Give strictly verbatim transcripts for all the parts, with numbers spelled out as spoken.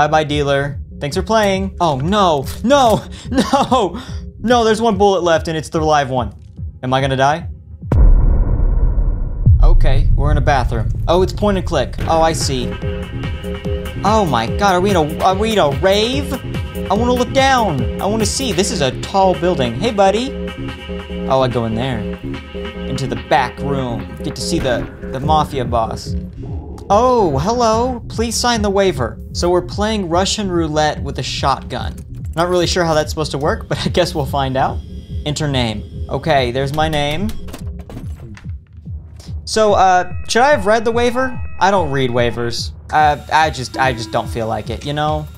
Bye-bye, dealer. Thanks for playing. Oh, no, no, no, no, there's one bullet left and it's the live one. Am I gonna die? Okay, we're in a bathroom. Oh, it's point and click. Oh, I see. Oh my God, are we in a, are we in a rave? I wanna look down. I wanna see. This is a tall building. Hey, buddy. Oh, I go in there. Into the back room. Get to see the, the mafia boss. Oh, hello. Please sign the waiver. So we're playing Russian roulette with a shotgun. Not really sure how that's supposed to work, but I guess we'll find out. Enter name. Okay, there's my name. So, uh, should I have read the waiver? I don't read waivers. Uh, I just, I just don't feel like it, you know?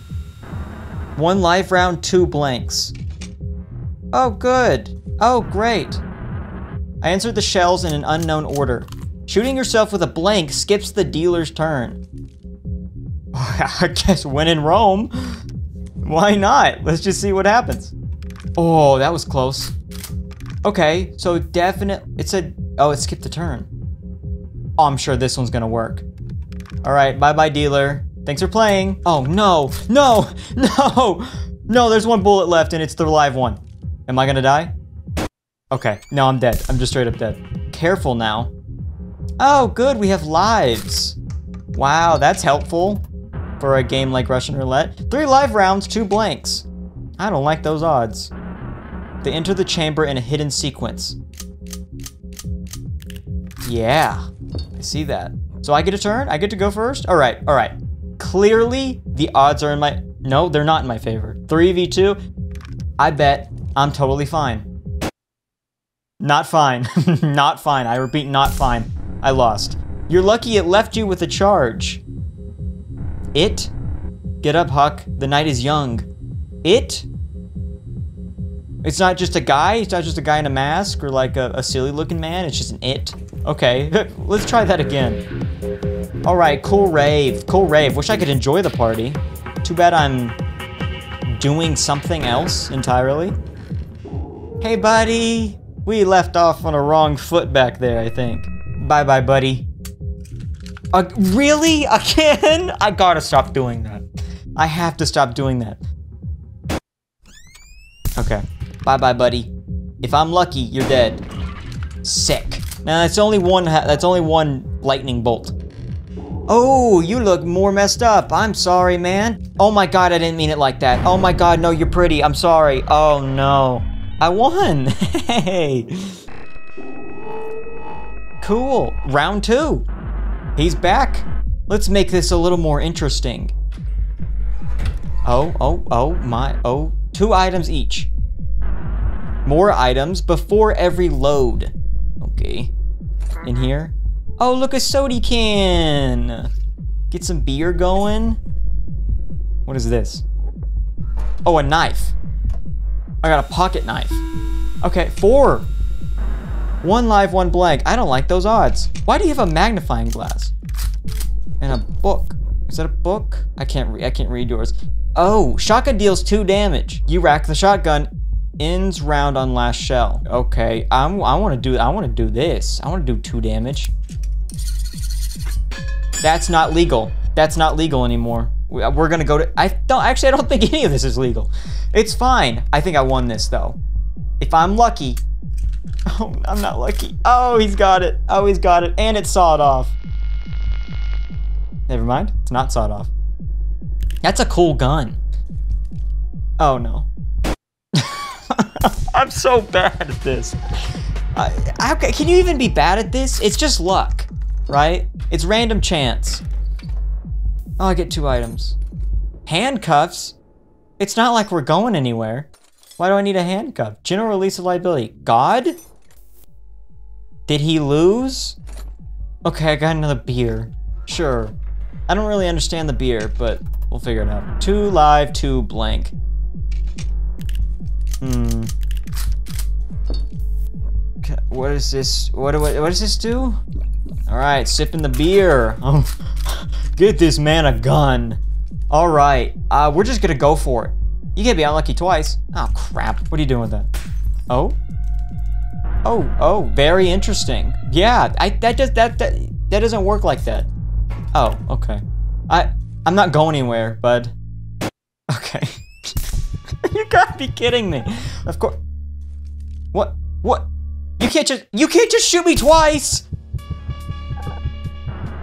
One life round, two blanks. Oh, good. Oh, great. I answered the shells in an unknown order. Shooting yourself with a blank skips the dealer's turn. I guess when in Rome. Why not? Let's just see what happens. Oh, that was close. Okay, so definite, it said, oh, it skipped the turn. Oh, I'm sure this one's gonna work. All right, bye-bye, dealer. Thanks for playing. Oh, no, no, no, no, there's one bullet left and it's the live one. Am I gonna die? Okay, no, I'm dead. I'm just straight up dead. Careful now. Oh, good, we have lives. Wow, that's helpful for a game like Russian roulette. Three live rounds, two blanks. I don't like those odds. They enter the chamber in a hidden sequence. Yeah, I see that. So I get a turn? I get to go first? All right, all right. Clearly, the odds are in my... No, they're not in my favor. three v two, I bet I'm totally fine. Not fine, not fine. I repeat, not fine. I lost. You're lucky it left you with a charge. It? Get up, Huck. The night is young. It? It's not just a guy? It's not just a guy in a mask or like a, a silly looking man? It's just an it? Okay, let's try that again. All right, cool rave, cool rave. Wish I could enjoy the party. Too bad I'm doing something else entirely. Hey, buddy. We left off on a wrong foot back there, I think. Bye-bye, buddy. Uh, really? Again? I gotta stop doing that. I have to stop doing that. Okay. Bye-bye, buddy. If I'm lucky, you're dead. Sick. Now, that's only one that's only one lightning bolt. Oh, you look more messed up. I'm sorry, man. Oh my God, I didn't mean it like that. Oh my God, no, you're pretty. I'm sorry. Oh no. I won. Hey. Cool, round two. He's back. Let's make this a little more interesting. Oh, oh, oh, my, oh, two items each. More items before every load. Okay, in here. Oh, look, a soda can. Get some beer going. What is this? Oh, a knife. I got a pocket knife. Okay, four. One live, one blank. I don't like those odds. Why do you have a magnifying glass? And a book. Is that a book? I can't read. I can't read yours. Oh, shotgun deals two damage. You rack the shotgun. Ends round on last shell. Okay, I'm, I want to do. I want to do this. I want to do two damage. That's not legal. That's not legal anymore. We're gonna go to. I don't actually. I don't think any of this is legal. It's fine. I think I won this though. If I'm lucky. Oh, I'm not lucky. Oh, he's got it. Oh, he's got it. And it's sawed off. Never mind. It's not sawed off. That's a cool gun. Oh, no. I'm so bad at this. Uh, how can, can you even be bad at this? It's just luck, right? It's random chance. Oh, I get two items. Handcuffs? It's not like we're going anywhere. Why do I need a handcuff? General release of liability. God? Did he lose? Okay, I got another beer. Sure. I don't really understand the beer, but we'll figure it out. Two live, two blank. Hmm. Okay, what is this? What, what, what does this do? All right, sipping the beer. Um, get this man a gun. All right, uh, we're just gonna go for it. You can't be unlucky twice. Oh, crap. What are you doing with that? Oh? Oh, oh, very interesting. Yeah, I that just that that, that doesn't work like that. Oh, okay. I I'm not going anywhere, bud. Okay. You gotta be kidding me. Of course. What? What? You can't just- You can't just shoot me twice!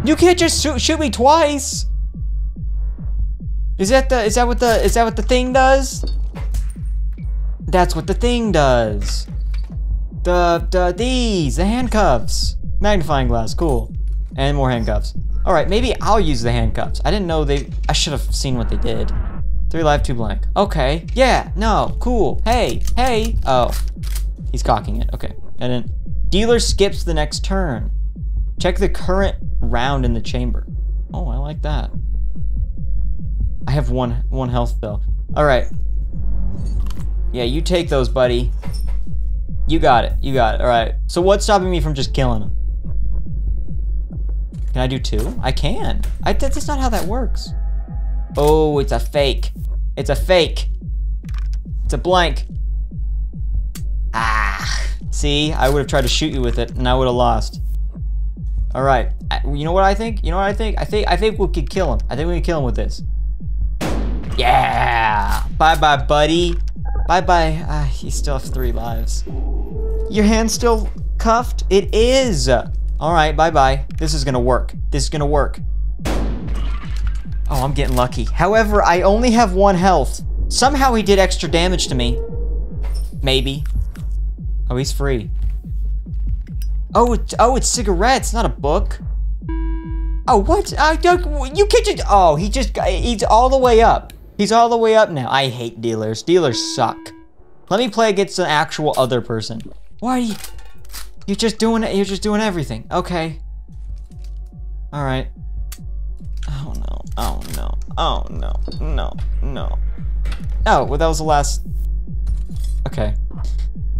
You can't just shoot, shoot me twice! Is that the- Is that what the- Is that what the thing does? That's what the thing does. The- The- These! The handcuffs! Magnifying glass, cool. And more handcuffs. Alright, maybe I'll use the handcuffs. I didn't know they- I should've seen what they did. Three live, two blank. Okay, yeah, no, cool. Hey, hey! Oh. He's cocking it, okay. And then, dealer skips the next turn. Check the current round in the chamber. Oh, I like that. I have one one health though. All right. Yeah, you take those, buddy. You got it, you got it, all right. So what's stopping me from just killing him? Can I do two? I can. I, that's not how that works. Oh, it's a fake. It's a fake. It's a blank. Ah, see, I would have tried to shoot you with it and I would have lost. All right, I, you know what I think? You know what I think? I think I think we could kill him. I think we can kill him with this. Yeah, bye-bye, buddy. Bye-bye, ah, he still has three lives. Your hand's still cuffed? It is. All right, bye-bye. This is gonna work. This is gonna work. Oh, I'm getting lucky. However, I only have one health. Somehow he did extra damage to me. Maybe. Oh, he's free. Oh, it, oh, it's cigarettes, not a book. Oh, what? I don't, you can't just, oh, he just, he's all the way up. He's all the way up now. I hate dealers. Dealers suck. Let me play against an actual other person. Why are you, you're just doing it, you're just doing everything. Okay. All right. Oh no, oh no, oh no, no, no. Oh, well, that was the last, okay.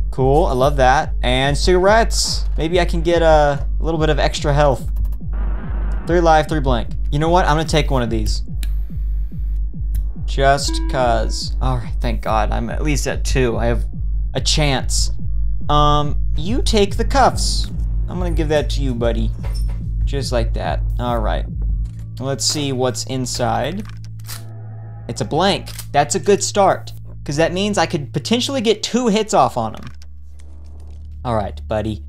Cool, I love that. And cigarettes. Maybe I can get a little bit of extra health. Three live, three blank. You know what? I'm gonna take one of these. Just cause. All right, thank God. I'm at least at two. I have a chance. Um, you take the cuffs. I'm gonna give that to you, buddy. Just like that. All right. Let's see what's inside. It's a blank. That's a good start. Cause that means I could potentially get two hits off on him. All right, buddy.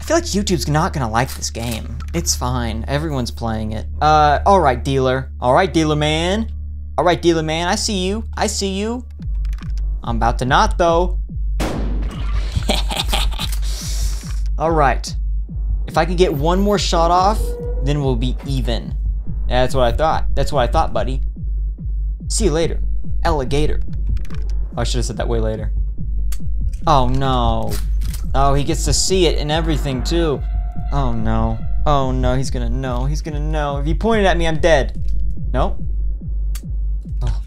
I feel like YouTube's not gonna like this game. It's fine, everyone's playing it. Uh, all right, dealer. All right, dealer man. All right, dealer man, I see you, I see you. I'm about to not though. All right. If I can get one more shot off, then we'll be even. That's what I thought, that's what I thought, buddy. See you later, alligator. Oh, I should have said that way later. Oh no. Oh, he gets to see it and everything too. Oh no. Oh no, he's gonna know. He's gonna know. If he pointed at me, I'm dead. Nope. Oh.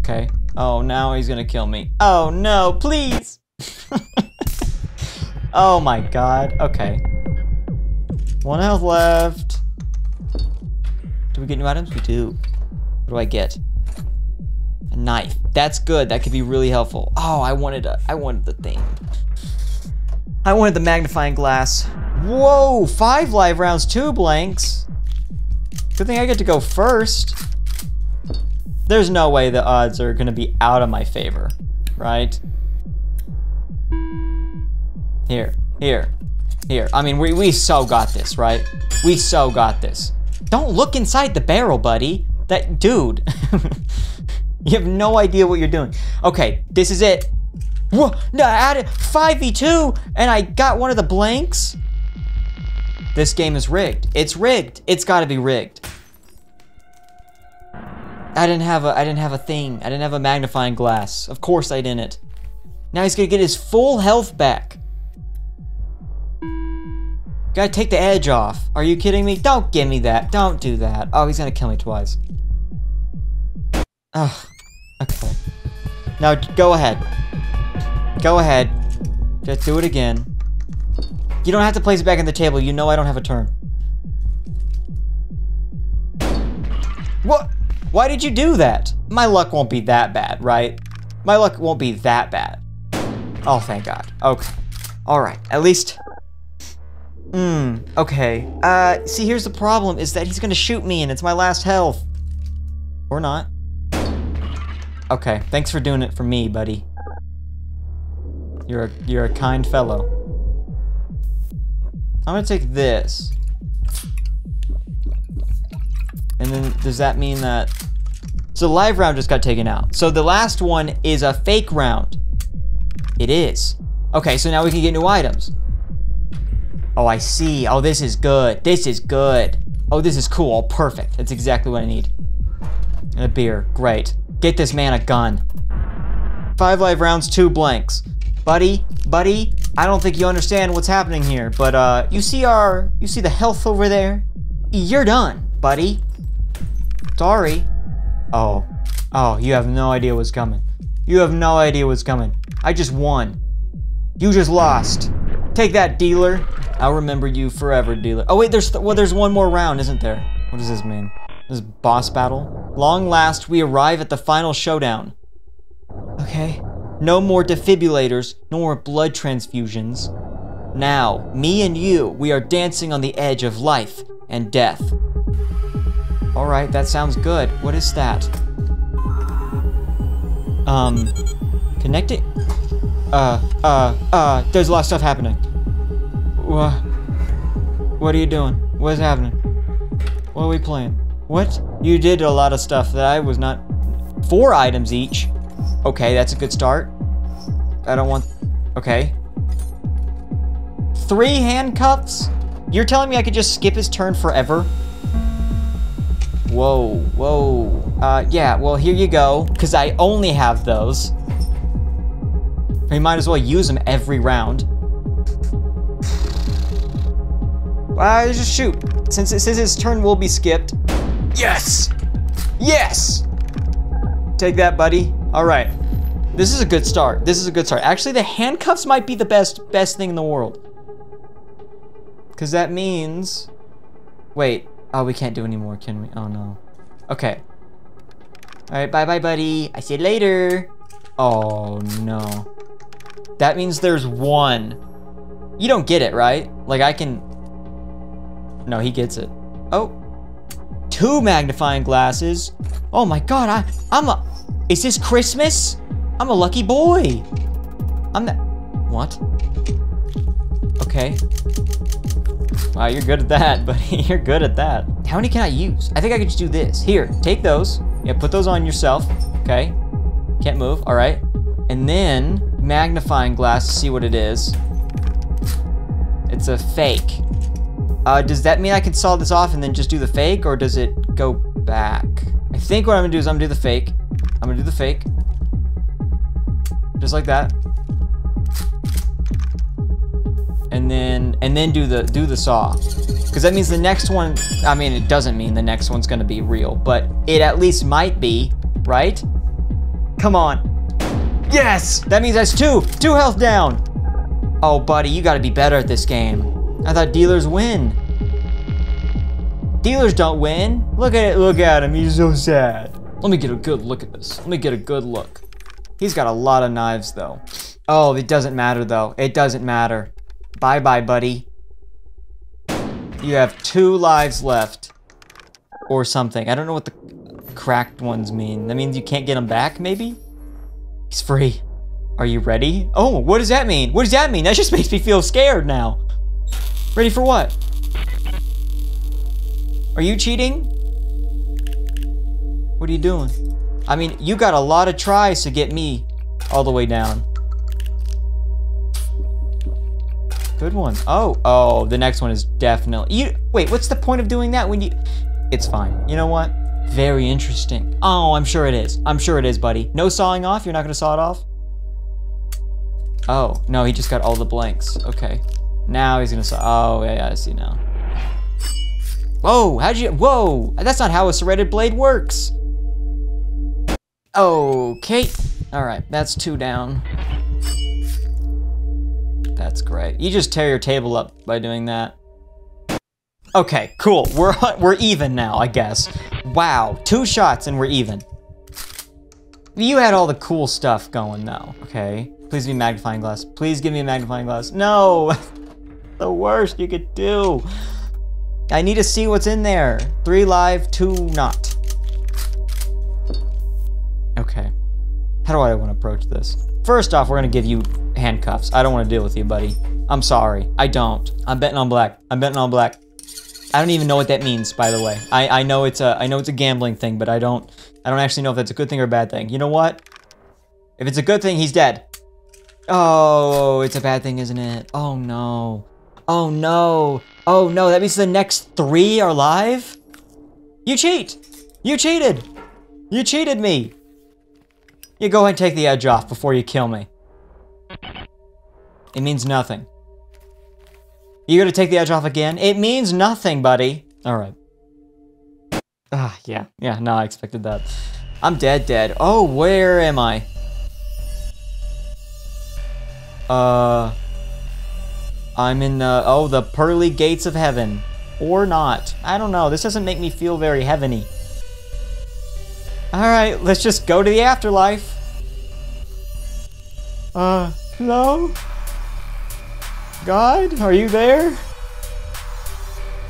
Okay. Oh, now he's gonna kill me. Oh no, please. Oh my God. Okay. One health left. Do we get new items? We do. What do I get? A knife. That's good. That could be really helpful. Oh, I wanted a, I wanted the thing. I wanted the magnifying glass. Whoa, five live rounds, two blanks. Good thing I get to go first. There's no way the odds are gonna be out of my favor, right? Here, here, here. I mean, we, we so got this, right? We so got this. Don't look inside the barrel, buddy. That dude. You have no idea what you're doing. Okay, this is it. Whoa, no, I added five v two and I got one of the blanks. This game is rigged. It's rigged. It's gotta be rigged. I didn't have a, I didn't have a thing. I didn't have a magnifying glass. Of course I didn't. Now he's gonna get his full health back. Gotta take the edge off. Are you kidding me? Don't give me that. Don't do that. Oh, he's gonna kill me twice. Oh. Okay. Now, go ahead. Go ahead. Just do it again. You don't have to place it back on the table. You know I don't have a turn. What? Why did you do that? My luck won't be that bad, right? My luck won't be that bad. Oh, thank God. Okay. All right. At least... Hmm. Okay. Uh, see, here's the problem is that he's gonna shoot me and it's my last health. Or not. Okay, thanks for doing it for me, buddy. You're a, you're a kind fellow. I'm gonna take this. And then, does that mean that... So the live round just got taken out. So the last one is a fake round. It is. Okay, so now we can get new items. Oh, I see. Oh, this is good. This is good. Oh, this is cool. Perfect. That's exactly what I need. And a beer. Great. Get this man a gun. Five live rounds, two blanks. Buddy, buddy, I don't think you understand what's happening here, but uh, you see our, you see the health over there? You're done, buddy. Sorry. Oh. Oh, you have no idea what's coming. You have no idea what's coming. I just won. You just lost. Take that, dealer. I'll remember you forever, dealer. Oh wait, there's th well, there's one more round, isn't there? What does this mean? This is boss battle. Long last, we arrive at the final showdown. Okay. No more defibrillators, no more blood transfusions. Now, me and you, we are dancing on the edge of life and death. All right, that sounds good. What is that? Um, connecting? Uh, uh, uh, there's a lot of stuff happening. What? What are you doing? What's happening? What are we playing? What? You did a lot of stuff that I was not... Four items each? Okay, that's a good start. I don't want... Okay. Three handcuffs? You're telling me I could just skip his turn forever? Whoa, whoa. Uh, yeah, well, here you go, because I only have those. We might as well use them every round. Uh, just shoot. Since it says his turn will be skipped. Yes! Yes! Take that, buddy. All right. This is a good start. This is a good start. Actually, the handcuffs might be the best best thing in the world. Because that means... Wait. Oh, we can't do any more, can we? Oh, no. Okay. All right. Bye-bye, buddy. I see you later. Oh, no. That means there's one. You don't get it, right? Like, I can... No, he gets it. Oh. Two magnifying glasses. Oh my god, I, I'm a... Is this Christmas? I'm a lucky boy. I'm the... What? Okay. Wow, you're good at that, buddy. You're good at that. How many can I use? I think I could just do this. Here, take those. Yeah, put those on yourself. Okay. Can't move. All right. And then magnifying glass to see what it is. It's a fake. Uh, does that mean I can solve this off and then just do the fake, or does it go back? I think what I'm gonna do is I'm gonna do the fake. I'm gonna do the fake. Just like that. And then, and then do the, do the saw. Cause that means the next one, I mean, it doesn't mean the next one's gonna be real, but it at least might be, right? Come on. Yes! That means that's two, two health down. Oh buddy, you gotta be better at this game. I thought dealers win. Dealers don't win. Look at it, look at him, he's so sad. Let me get a good look at this. Let me get a good look. He's got a lot of knives though. Oh, it doesn't matter though. It doesn't matter. Bye-bye, buddy. You have two lives left or something. I don't know what the cracked ones mean. That means you can't get them back, maybe? He's free. Are you ready? Oh, what does that mean? What does that mean? That just makes me feel scared now. Ready for what? Are you cheating? What are you doing? I mean, you got a lot of tries to get me all the way down. Good one. Oh, oh, the next one is definitely... You, wait, what's the point of doing that when you... It's fine. You know what? Very interesting. Oh, I'm sure it is. I'm sure it is, buddy. No sawing off? You're not gonna saw it off? Oh, no, he just got all the blanks. Okay. Now he's gonna say, oh, yeah, yeah, I see now. Whoa, how'd you, whoa, that's not how a serrated blade works. Okay, all right, that's two down. That's great. You just tear your table up by doing that. Okay, cool, we're, we're even now, I guess. Wow, two shots and we're even. You had all the cool stuff going though, okay. Please be magnifying glass. Please give me a magnifying glass. No! The worst you could do. I need to see what's in there. Three live, two not. Okay. How do I want to approach this? First off, we're going to give you handcuffs. I don't want to deal with you, buddy. I'm sorry. I don't. I'm betting on black. I'm betting on black. I don't even know what that means, by the way. I, I know it's a I know it's a gambling thing, but I don't I don't actually know if that's a good thing or a bad thing. You know what? If it's a good thing, he's dead. Oh, it's a bad thing, isn't it? Oh no. Oh no. Oh no, that means the next three are live? You cheat! You cheated! You cheated me! You go ahead and take the edge off before you kill me. It means nothing. You gonna take the edge off again? It means nothing, buddy. All right. Ah, yeah. Yeah, no, I expected that. I'm dead, dead. Oh, where am I? Uh... I'm in the... Oh, the pearly gates of heaven. Or not. I don't know. This doesn't make me feel very heaven-y. All right, let's just go to the afterlife. Uh, hello? God, are you there?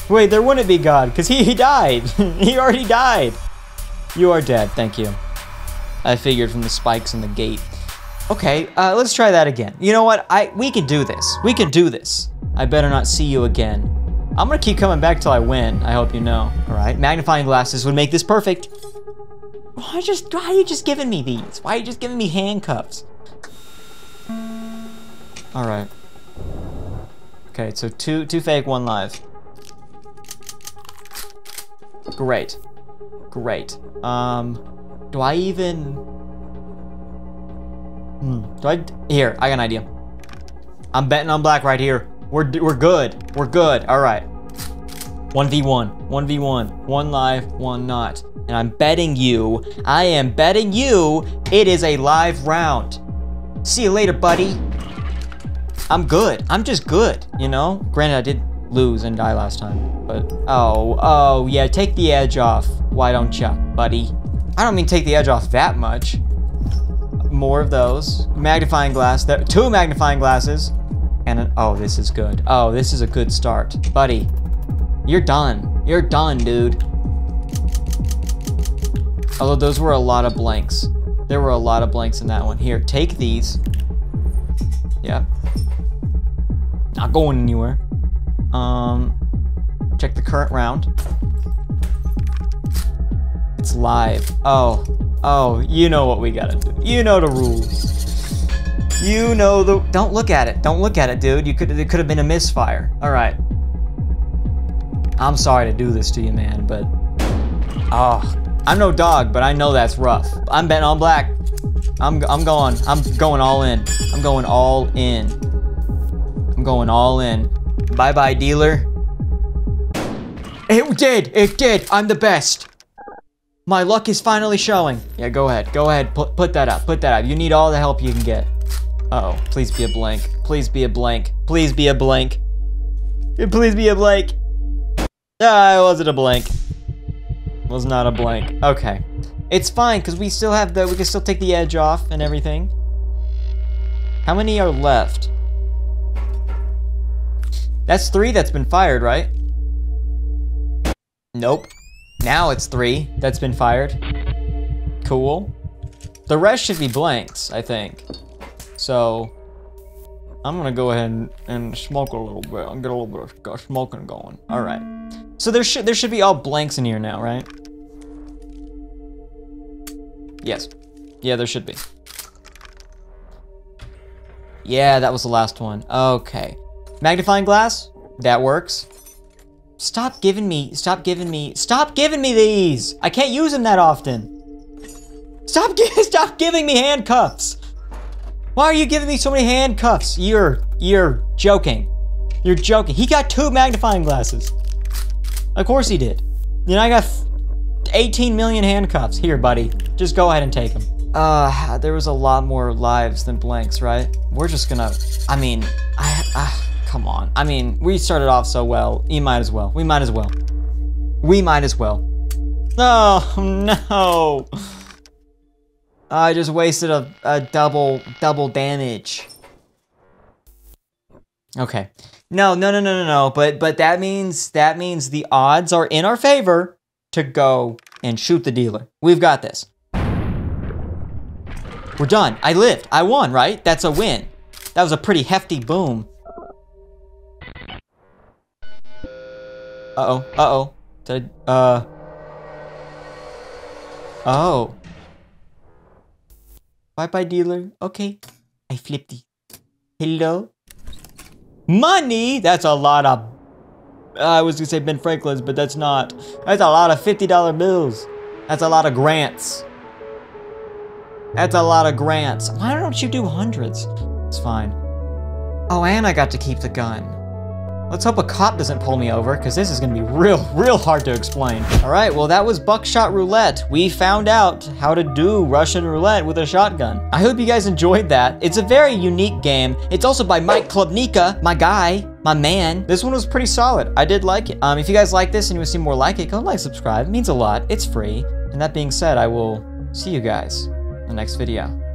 Wait, there wouldn't be God, because he, he died. He already died. You are dead, thank you. I figured from the spikes in the gate. Okay, uh, let's try that again. You know what, I we can do this. We can do this. I better not see you again. I'm gonna keep coming back till I win, I hope you know. All right, magnifying glasses would make this perfect. Why, just, why are you just giving me these? Why are you just giving me handcuffs? All right. Okay, so two two fake, one live. Great. Great. Um, do I even... Hmm, do I... Here, I got an idea. I'm betting on black right here. We're, we're good. We're good. All right. one v one. one v one. One live, one not. And I'm betting you. I am betting you it is a live round. See you later, buddy. I'm good. I'm just good, you know? Granted, I did lose and die last time, but... Oh, oh, yeah, take the edge off. Why don't ya, buddy? I don't mean take the edge off that much. More of those. Magnifying glass. There, two magnifying glasses. And an... Oh, this is good. Oh, this is a good start. Buddy, you're done. You're done, dude. Although those were a lot of blanks. There were a lot of blanks in that one. Here, take these. Yep. Not going anywhere. Um, check the current round. It's live. Oh, oh, you know what we gotta do. You know the rules. You know the. Don't look at it. Don't look at it, dude. You could. It could have been a misfire. All right. I'm sorry to do this to you, man, but oh, I'm no dog, but I know that's rough. I'm betting on black. I'm. I'm going. I'm going all in. I'm going all in. Going all in. Bye-bye, dealer. It did. It did. I'm the best. My luck is finally showing. Yeah, go ahead. Go ahead. Put, put that up. Put that up. You need all the help you can get. Uh-oh. Please be a blank. Please be a blank. Please be a blank. Please be a blank. Ah, it wasn't a blank. It was not a blank. Okay. It's fine, because we still have the... We can still take the edge off and everything. How many are left? That's three that's been fired, right? Nope. Now it's three that's been fired. Cool. The rest should be blanks, I think. So, I'm gonna go ahead and, and smoke a little bit. I'll get a little bit of smoking going. All right. So there should there should be all blanks in here now, right? Yes. Yeah, there should be. Yeah, that was the last one. Okay. Magnifying glass, that works. Stop giving me, stop giving me, stop giving me these! I can't use them that often. Stop, gi stop giving me handcuffs! Why are you giving me so many handcuffs? You're, you're joking. You're joking. He got two magnifying glasses. Of course he did. You know, I got eighteen million handcuffs. Here, buddy, just go ahead and take them. Uh, there was a lot more lives than blanks, right? We're just gonna, I mean, I, I come on. I mean, we started off so well. You might as well. We might as well. We might as well. Oh, no. I just wasted a, a double, double damage. Okay. No, no, no, no, no, no. But, but that means, that means the odds are in our favor to go and shoot the dealer. We've got this. We're done. I lived. I won, right? That's a win. That was a pretty hefty boom. Uh-oh. Uh-oh. Did I, uh... Oh. Bye-bye, dealer. Okay. I flipped it. Hello? Money! That's a lot of... Uh, I was gonna say Ben Franklin's, but that's not. That's a lot of fifty dollar bills. That's a lot of grants. That's a lot of grants. Why don't you do hundreds? It's fine. Oh, and I got to keep the gun. Let's hope a cop doesn't pull me over, because this is going to be real, real hard to explain. All right, well, that was Buckshot Roulette. We found out how to do Russian roulette with a shotgun. I hope you guys enjoyed that. It's a very unique game. It's also by Mike Klubnika, my guy, my man. This one was pretty solid. I did like it. Um, if you guys like this and you want to see more like it, go like, subscribe. It means a lot. It's free. And that being said, I will see you guys in the next video.